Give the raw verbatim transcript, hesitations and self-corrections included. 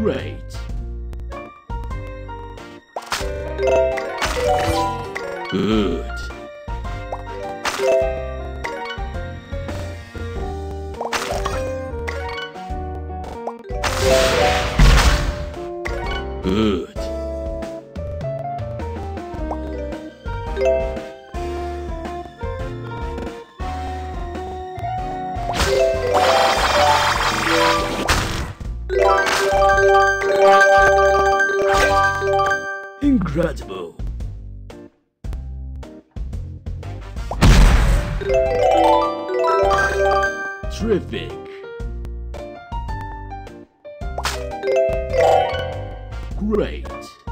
Great. Good. Good. Incredible. Terrific. Great.